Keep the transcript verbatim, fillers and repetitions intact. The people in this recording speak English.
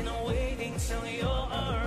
in a waiting till you're around.